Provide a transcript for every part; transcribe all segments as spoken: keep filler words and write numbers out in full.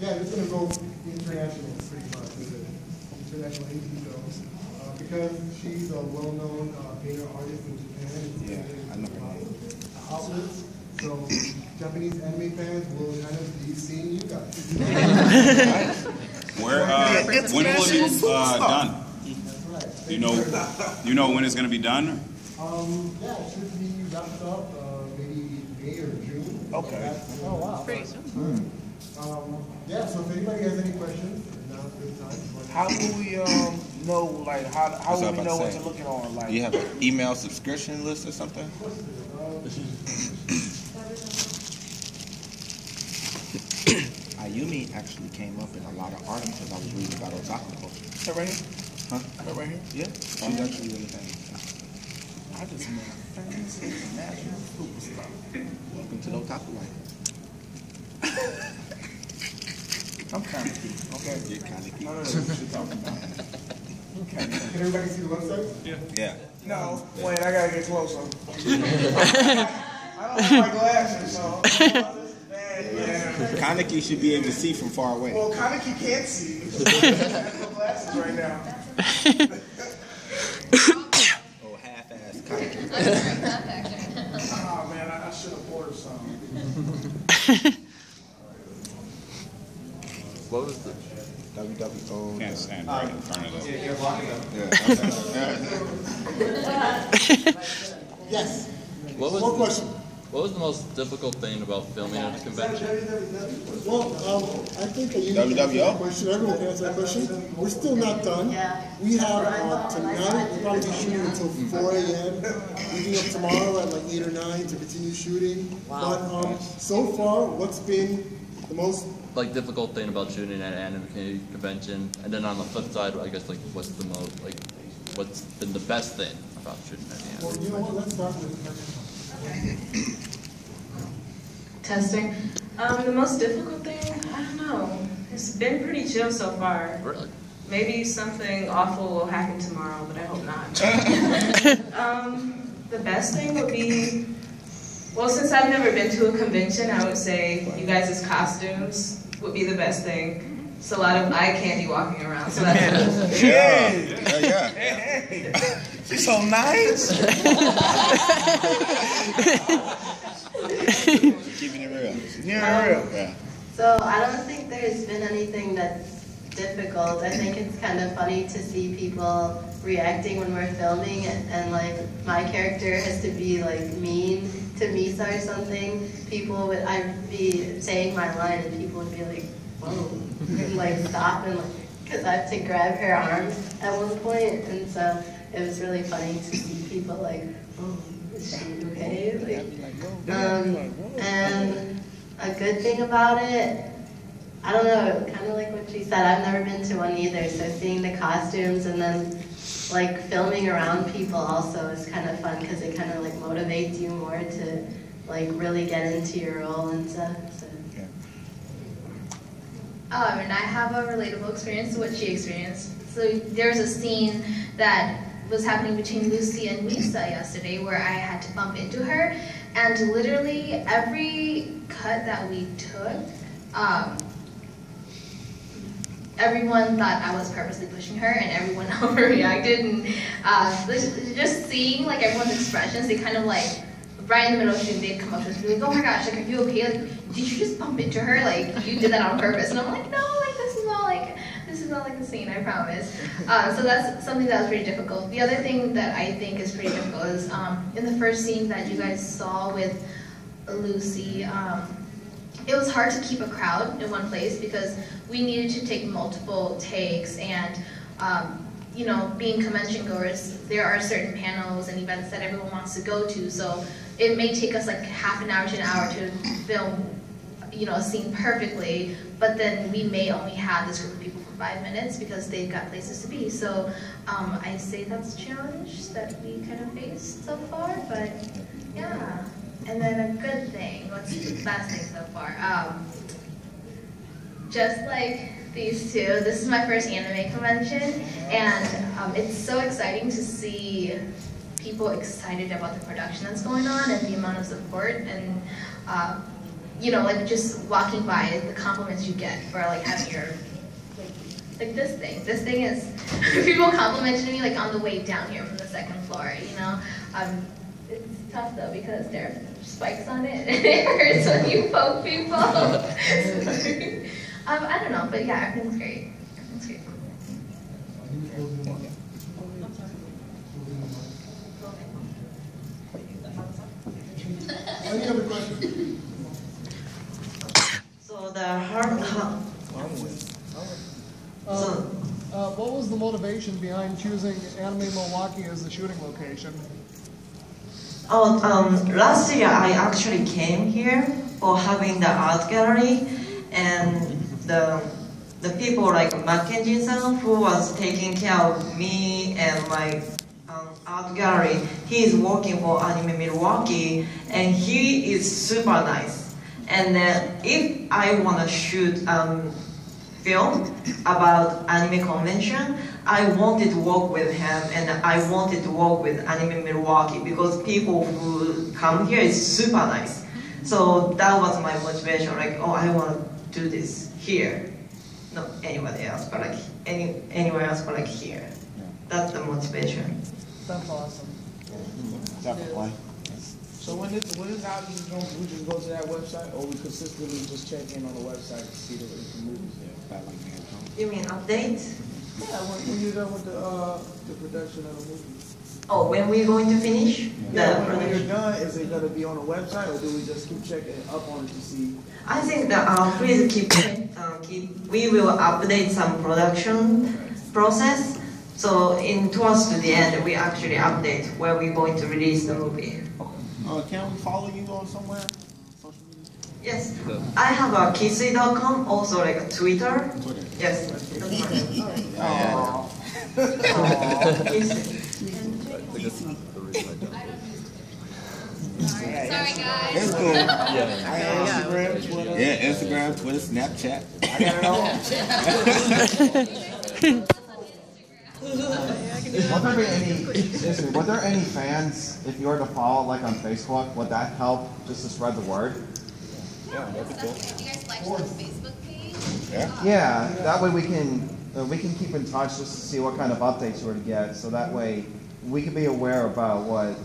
yeah, it's going to go international pretty much, with it. International indie films. Uh, because she's a well-known uh, painter artist in Japan. Yeah, I know her name. Outlets. So Japanese anime fans will kind of be seeing you guys. Where? Uh, when will it uh, done? That's right. Do you know? You know when it's going to be done? Um, yeah, it should be wrapped up uh, maybe May or June. Okay. Oh wow. Pretty soon. Mm. Um, yeah, so if anybody has any questions, now's a good time. How do we um, know, like, how, how do we know what you're looking on? Like, you have an email subscription list or something? Of course there is. Ayumi actually came up in a lot of articles I was reading about otaku culture. Is that right here? Huh? Is that right here? Yeah. She's um, actually really famous. I just met a famous international superstar. Welcome to the otaku life. I'm kind of geek, okay? You're kind of geek. No, no, no, what you're talking about. Can everybody see the website? Yeah. Yeah. No, yeah. Wait, I gotta get closer. I don't have my glasses, so. Kaneki should be able to see from far away. Well, Kaneki can't see. That's no glasses right now. Oh, half-ass Kaneki. Oh, man, I, I should have ordered something. What was the W W O? Can't stand right in front of us. Yeah, you're blocking them. Yes. What was More the, question. What was the most difficult thing about filming at a convention? Well, um, I think that you can answer that question. Everyone can answer that question. We're still not done. We have uh, tonight, we're going to be shooting until four A M Leaving up tomorrow at like eight or nine to continue shooting. Wow. But um, so far, what's been the most like difficult thing about shooting at an anime convention, and then on the flip side, I guess like what's the most like what's been the best thing about shooting at an anime? Well, you know what? Let's start with the first. Testing. Um, the most difficult thing, I don't know. It's been pretty chill so far. Really? Maybe something awful will happen tomorrow, but I hope not. um, the best thing would be. Well, since I've never been to a convention, I would say you guys' costumes would be the best thing. It's a lot of eye candy walking around, so that's yeah. Yeah. Yeah. Hey, hey. She's so nice. Keeping it real. Yeah, real. Yeah. So I don't think there's been anything that's difficult. I think it's kind of funny to see people reacting when we're filming, and, and like my character has to be like mean to Misa or something. People would, I'd be saying my line and people would be like, whoa, and like stop, and like, because I have to grab her arm at one point, and so it was really funny to see people like, oh, is she okay? Like, um, and a good thing about it, I don't know, kind of like what she said, I've never been to one either, so seeing the costumes and then like filming around people also is kind of fun because it kind of like motivates you more to like really get into your role and stuff. So. Yeah. Oh, I mean, I have a relatable experience to what she experienced. So there's a scene that was happening between Lucy and Misa yesterday where I had to bump into her, and literally every cut that we took, um, everyone thought I was purposely pushing her, and everyone overreacted, and uh, just seeing like everyone's expressions, they kind of like, right in the middle of shooting, they'd come up to us and be like, oh my gosh, like, are you okay? Like, did you just bump into her? Like, you did that on purpose. And I'm like, no, like, this is not like, this is not like the scene, I promise. Uh, so that's something that was pretty difficult. The other thing that I think is pretty difficult is um, in the first scene that you guys saw with Lucy, um, it was hard to keep a crowd in one place because we needed to take multiple takes, and um, you know, being convention goers, there are certain panels and events that everyone wants to go to, so it may take us like half an hour to an hour to film, you know, a scene perfectly, but then we may only have this group of people for five minutes because they've got places to be. So um, I say that's a challenge that we kind of faced so far, but yeah. And then a good thing, what's the best thing so far? Um, just like these two, this is my first anime convention, and um, it's so exciting to see people excited about the production that's going on and the amount of support, and uh, you know, like just walking by, the compliments you get for like having your, like, like this thing. This thing is, people complimented me like on the way down here from the second floor, you know. Um, it's tough though because there are spikes on it and it hurts when you poke people. um, I don't know, but yeah, everything's great. Everything's great. Any other questions? So the hard. Uh, so, uh, what was the motivation behind choosing Anime Milwaukee as the shooting location? Oh, um, last year I actually came here for having the art gallery, and the the people like Mackenzie-san, who was taking care of me and my art gallery. He is working for Anime Milwaukee, and he is super nice. And then if I want to shoot um, film about anime convention, I wanted to work with him, and I wanted to work with Anime Milwaukee because people who come here is super nice. So that was my motivation. Like, oh, I want to do this here, not anybody else, but like any anywhere else, but like here. That's the motivation. That's awesome. Yeah. So when it's when it's out, you just go, we just go to that website, or we consistently just check in on the website to see the movies there. You mean updates? Yeah, when, when you're done with the uh, the production of the movie. Oh, when we're going to finish? Yeah, the when, when you're done, is it going to be on the website, or do we just keep checking up on it to see? I think that uh, please keep uh, keep. We will update some production right. process. So, in towards to the end, we actually update where we're going to release the movie. Uh, can we follow you on somewhere? Social media? Yes, I have a kiss sweet dot com, also like a Twitter. Twitter. Yes. Oh. Sorry, guys. It's cool. Yeah, Instagram, Twitter. Yeah, Instagram, Twitter, Snapchat. I got it all. Were there any, were there any fans, if you were to follow like on Facebook, would that help just to spread the word? Yeah, that'd be cool. You guys like the Facebook page? Yeah. Yeah, that way we can, uh, we can keep in touch just to see what kind of updates we're to get, so that way we can be aware about what,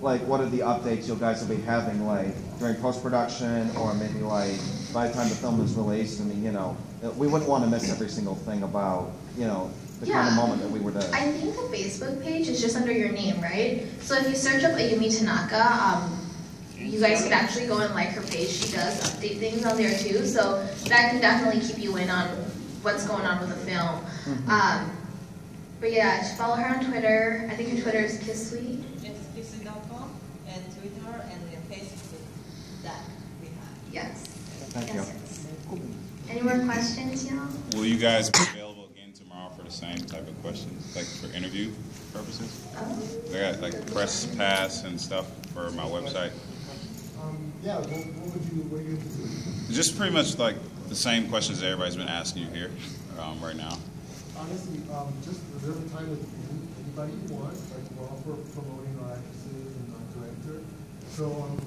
like what are the updates you guys will be having like during post-production, or maybe like by the time the film is released. I mean, you know, we wouldn't want to miss every single thing about, you know, the yeah. kind of moment that we were there. I think the Facebook page is just under your name, right? So if you search up Ayumi Tanaka, um, you guys could actually go and like her page. She does update things on there too, so that can definitely keep you in on what's going on with the film. Mm-hmm. um, but yeah, just follow her on Twitter. I think her Twitter is KissSweet. It's kiss sweet dot com and Twitter and the Facebook that we have. Yes. Thank yes, you. Yes. Cool. Any more questions, y'all? Will you guys be available for the same type of questions, like for interview purposes? Um, I got like press pass and stuff for my website. Um, yeah, what, what would you, what are you doing? Just pretty much like the same questions that everybody's been asking you here um, right now. Honestly, um, just reserve the time with anybody you want, like we're all for promoting our actresses and our director. So um,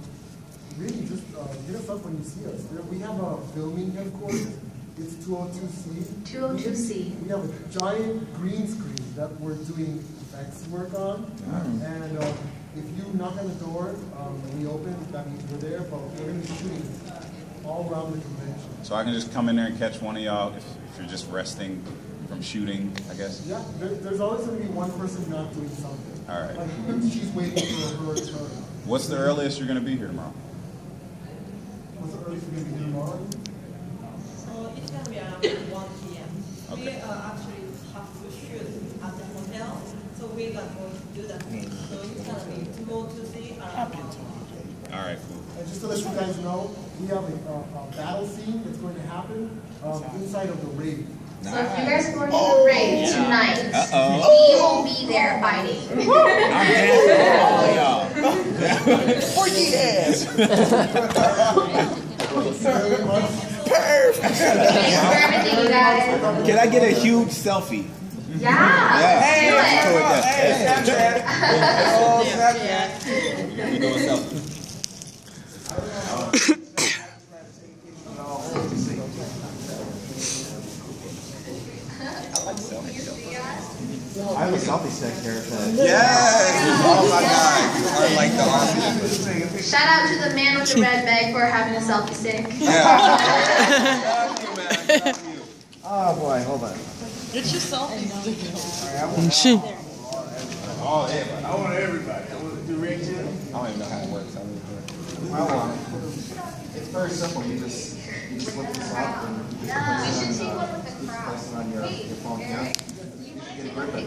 really just uh, hit us up when you see us. We have a filming headquarters. It's two oh two C. two oh two C. We have a giant green screen that we're doing effects work on. Mm. And uh, if you knock on the door, um, when we open, that means we're there, but we're going to be shooting all around the convention. So I can just come in there and catch one of y'all if, if you're just resting from shooting, I guess? Yeah, there, there's always going to be one person not doing something. All right. Like, she's waiting for her turn. What's the earliest you're going to be here tomorrow? What's the earliest you're going to be here tomorrow? It's going to be around one P M Okay. We uh, actually have to shoot at the hotel, so we're going to do that. So it's going to be two oh two C around one P M All right, cool. And just to let you guys know, we have a, a, a battle scene that's going to happen um, inside of the rave. Nice. So if you guys are going to oh, the rave yeah. tonight, uh -oh. we will be there fighting. I'm dancing for all of y'all. For years. Can I get a huge selfie? Yeah. yeah. Hey, yeah. Snapchat. Hey, Snapchat. We're doing selfies. insect haircut. Yes! Oh my god, I like the army. Shout out to the man with the red bag for having a selfie stick. Yeah. Love you, man. Love you. Oh boy, hold on. It's your selfie stick. Alright, I Oh, everybody. I want everybody. I want to do ring too. I don't even know how it works. I, mean, I want it. It's very simple. You just you just look this up and you just put this on your phone. Yeah. You should get a grip of it.